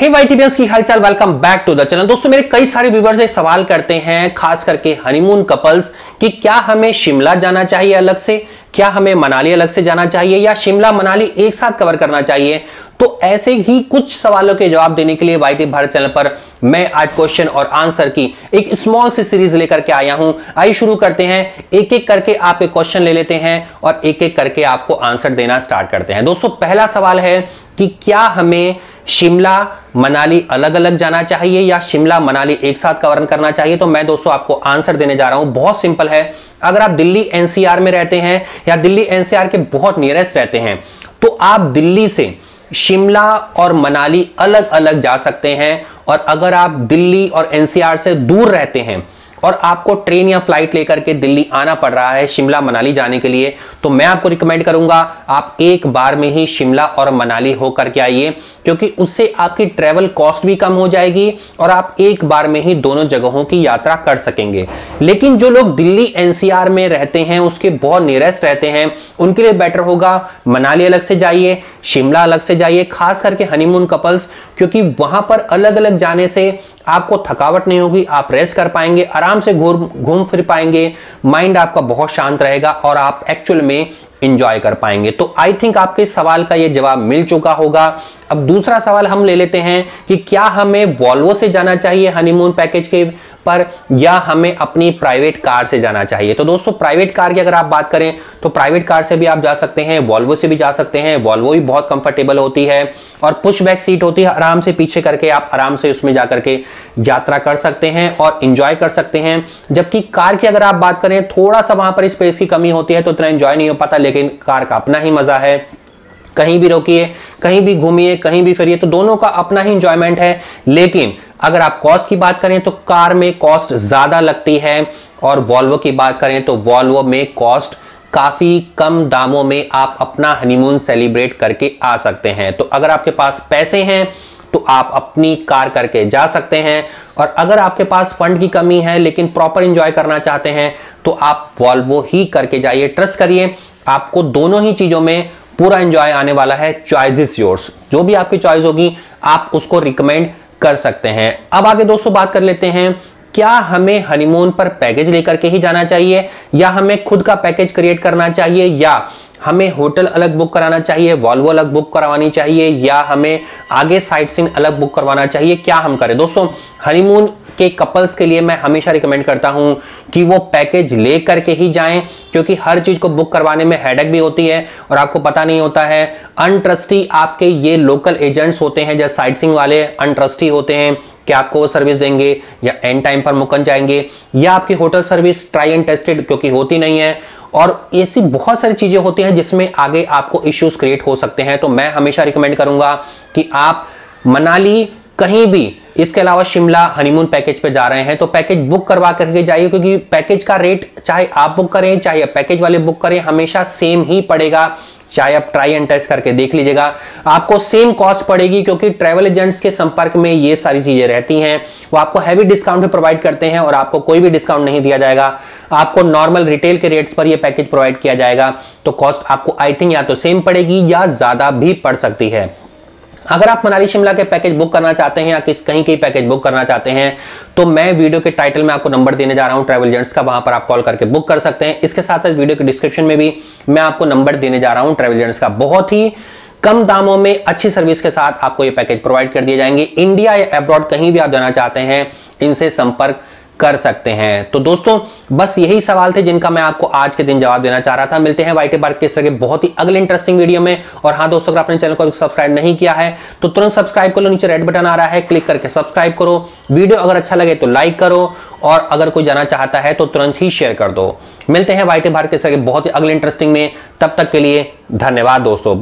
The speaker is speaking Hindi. हे YTBHARAT की हालचाल, welcome back to the channel. दोस्तों मेरे कई सारे व्यूवर्स एक सवाल करते हैं, खास करके हनीमून कपल्स, कि क्या हमें शिमला जाना चाहिए अलग से, क्या हमें मनाली अलग से जाना चाहिए, या शिमला मनाली एक साथ कवर करना चाहिए। तो ऐसे ही कुछ सवालों के जवाब देने के लिए YTBHARAT चैनल पर मैं आज क्वेश्चन और आंसर की एक स्मॉल सी सीरीज लेकर के आया हूं। आइए शुरू करते हैं, एक एक करके आप एक क्वेश्चन ले लेते हैं और एक एक करके आपको आंसर देना स्टार्ट करते हैं। दोस्तों पहला सवाल है कि क्या हमें शिमला मनाली अलग अलग जाना चाहिए या शिमला मनाली एक साथ कवर करना चाहिए। तो मैं दोस्तों आपको आंसर देने जा रहा हूं, बहुत सिंपल है। अगर आप दिल्ली NCR में रहते हैं या दिल्ली NCR के बहुत नियरेस्ट रहते हैं तो आप दिल्ली से शिमला और मनाली अलग अलग जा सकते हैं, और अगर आप दिल्ली और NCR से दूर रहते हैं और आपको ट्रेन या फ्लाइट लेकर के दिल्ली आना पड़ रहा है शिमला मनाली जाने के लिए, तो मैं आपको रिकमेंड करूंगा आप एक बार में ही शिमला और मनाली होकर के आइए, क्योंकि उससे आपकी ट्रैवल कॉस्ट भी कम हो जाएगी और आप एक बार में ही दोनों जगहों की यात्रा कर सकेंगे। लेकिन जो लोग दिल्ली NCR में रहते हैं, उसके बहुत नियरेस्ट रहते हैं, उनके लिए बेटर होगा मनाली अलग से जाइए, शिमला अलग से जाइए, खास करके हनीमून कपल्स, क्योंकि वहां पर अलग अलग जाने से आपको थकावट नहीं होगी, आप रेस्ट कर पाएंगे, आराम से घूम फिर पाएंगे, माइंड आपका बहुत शांत रहेगा और आप एक्चुअल में एंजॉय कर पाएंगे। तो आई थिंक आपके सवाल का यह जवाब मिल चुका होगा। अब दूसरा सवाल हम ले लेते हैं कि क्या हमें वॉल्वो से जाना चाहिए हनीमून पैकेज के पर, या हमें अपनी प्राइवेट कार से जाना चाहिए। तो दोस्तों प्राइवेट कार की अगर आप बात करें तो प्राइवेट कार से भी आप जा सकते हैं, वॉल्वो से भी जा सकते हैं। वॉल्वो भी बहुत कंफर्टेबल होती है और पुशबैक सीट होती है, आराम से पीछे करके आप आराम से उसमें जाकर के यात्रा कर सकते हैं और इंजॉय कर सकते हैं। जबकि कार की अगर आप बात करें, थोड़ा सा वहां पर स्पेस की कमी होती है तो इतना एंजॉय नहीं हो पाता, लेकिन कार का अपना ही मजा है, कहीं भी रोकिए, कहीं भी घूमिए, कहीं भी फिरिए, तो दोनों का अपना ही एंजॉयमेंट है। लेकिन अगर आप कॉस्ट की बात करें तो कार में कॉस्ट ज्यादा लगती है, और वॉल्वो की बात करें तो वॉल्वो में कॉस्ट काफी कम दामों में आप अपना हनीमून सेलिब्रेट करके आ सकते हैं। तो अगर आपके पास पैसे हैं तो आप अपनी कार करके जा सकते हैं, और अगर आपके पास फंड की कमी है लेकिन प्रॉपर एंजॉय करना चाहते हैं तो आप वॉल्वो ही करके जाइए। ट्रस्ट करिए, आपको दोनों ही चीजों में पूरा एंजॉय आने वाला है। चॉइस इज योर्स, जो भी आपकी चॉइस होगी आप उसको रिकमेंड कर सकते हैं। अब आगे दोस्तों बात कर लेते हैं, क्या हमें हनीमून पर पैकेज लेकर के ही जाना चाहिए, या हमें खुद का पैकेज क्रिएट करना चाहिए, या हमें होटल अलग बुक कराना चाहिए, वॉल्वो अलग बुक करवानी चाहिए, या हमें आगे साइट सीन अलग बुक करवाना चाहिए, क्या हम करें। दोस्तों हनीमून के कपल्स के लिए मैं हमेशा रिकमेंड करता हूं कि वो पैकेज ले करके ही जाएं, क्योंकि हर चीज को बुक करवाने में हेडेक भी होती है और आपको पता नहीं होता है। अनट्रस्टी आपके ये लोकल एजेंट्स होते हैं, जैसे साइट सीइंग वाले अनट्रस्टी होते हैं कि आपको वो सर्विस देंगे या एंड टाइम पर मुकन जाएंगे, या आपकी hotel service try and tested क्योंकि होती नहीं है, और ऐसी बहुत सारी चीजें होती हैं जिसमें आगे आपको इश्यूज क्रिएट हो सकते हैं। तो मैं हमेशा रिकमेंड करूंगा कि आप मनाली कहीं भी, इसके अलावा शिमला हनीमून पैकेज पे जा रहे हैं तो पैकेज बुक करवा करके जाइए, क्योंकि पैकेज का रेट चाहे आप बुक करें चाहे पैकेज वाले बुक करें हमेशा सेम ही पड़ेगा। चाहे आप ट्राई एंड टेस्ट करके देख लीजिएगा, आपको सेम कॉस्ट पड़ेगी, क्योंकि ट्रैवल एजेंट्स के संपर्क में ये सारी चीजें रहती हैं, वो आपको हैवी डिस्काउंट भी प्रोवाइड करते हैं और आपको कोई भी डिस्काउंट नहीं दिया जाएगा, आपको नॉर्मल रिटेल के रेट्स पर ये पैकेज प्रोवाइड किया जाएगा। तो कॉस्ट आपको आई थिंक या तो सेम पड़ेगी या ज्यादा भी पड़ सकती है। अगर आप मनाली शिमला के पैकेज बुक करना चाहते हैं या किस कहीं के पैकेज बुक करना चाहते हैं तो मैं वीडियो के टाइटल में आपको नंबर देने जा रहा हूं ट्रैवल एजेंट्स का, वहां पर आप कॉल करके बुक कर सकते हैं। इसके साथ साथ वीडियो के डिस्क्रिप्शन में भी मैं आपको नंबर देने जा रहा हूं ट्रैवल एजेंट्स का। बहुत ही कम दामों में अच्छी सर्विस के साथ आपको ये पैकेज प्रोवाइड कर दिए जाएंगे। इंडिया या अब्रॉड कहीं भी आप जाना चाहते हैं, इनसे संपर्क कर सकते हैं। तो दोस्तों बस यही सवाल थे जिनका मैं आपको आज के दिन जवाब देना चाह रहा था। मिलते हैं YTBHARAT के इस तरह के बहुत ही अगले इंटरेस्टिंग वीडियो में। और हाँ दोस्तों, अगर आपने चैनल को सब्सक्राइब नहीं किया है तो तुरंत सब्सक्राइब कर लो, नीचे रेड बटन आ रहा है, क्लिक करके सब्सक्राइब करो। वीडियो अगर अच्छा लगे तो लाइक करो, और अगर कोई जाना चाहता है तो तुरंत ही शेयर कर दो। मिलते हैं YTBHARAT के इस तरह के बहुत ही अगले इंटरेस्टिंग में, तब तक के लिए धन्यवाद दोस्तों।